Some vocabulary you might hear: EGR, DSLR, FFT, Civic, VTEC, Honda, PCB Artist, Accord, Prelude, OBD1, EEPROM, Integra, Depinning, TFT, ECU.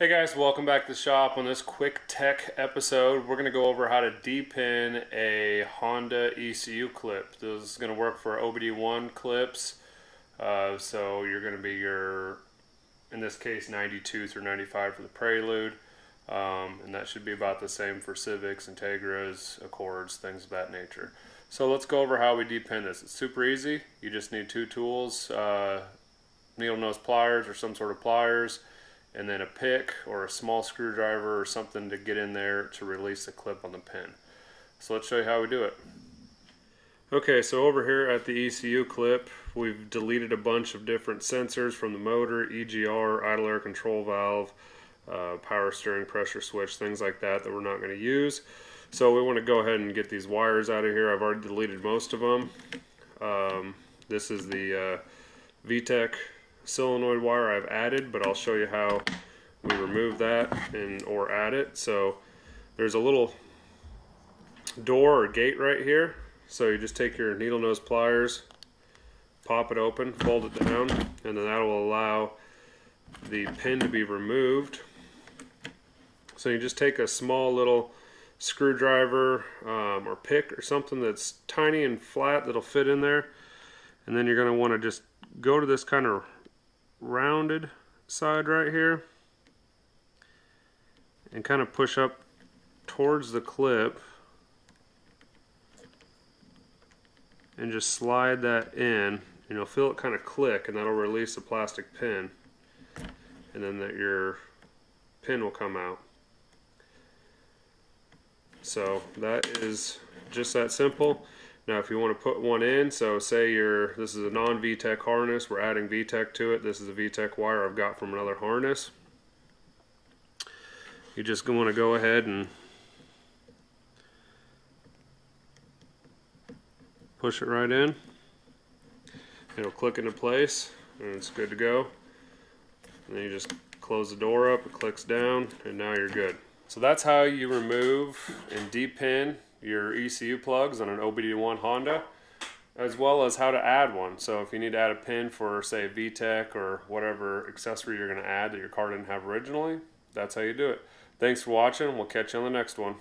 Hey guys, welcome back to the shop. On this quick tech episode, we're going to go over how to depin a Honda ECU clip. This is going to work for OBD1 clips. So you're going to be your, in this case, 92 through 95 for the Prelude. And that should be about the same for Civics, Integras, Accords, things of that nature. So let's go over how we depin this. It's super easy. You just need two tools, needle nose pliers or some sort of pliers, and then a pick or a small screwdriver or something to get in there to release the clip on the pin. So let's show you how we do it. Okay, so over here at the ECU clip, we've deleted a bunch of different sensors from the motor, EGR, idle air control valve, power steering, pressure switch, things like that that we're not going to use. So we want to go ahead and get these wires out of here. I've already deleted most of them. This is the VTEC solenoid wire I've added, but I'll show you how we remove that and or add it. So there's a little door or gate right here, so you just take your needle nose pliers, pop it open, fold it down, and then that will allow the pin to be removed. So you just take a small little screwdriver or pick or something that's tiny and flat that'll fit in there, and then you're going to want to just go to this kind of rounded side right here and kind of push up towards the clip and just slide that in, and you'll feel it kind of click, and that'll release the plastic pin, and then that your pin will come out. So that is just that simple. Now if you want to put one in, so say this is a non-VTEC harness, we're adding VTEC to it. This is a VTEC wire I've got from another harness. You just want to go ahead and push it right in. It'll click into place and it's good to go. And then you just close the door up, it clicks down, and now you're good. So that's how you remove and depin your ECU plugs on an OBD1 Honda, as well as how to add one. So if you need to add a pin for, say, a VTEC or whatever accessory you're going to add that your car didn't have originally, that's how you do it. Thanks for watching. We'll catch you on the next one.